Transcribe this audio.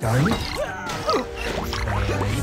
Darn it.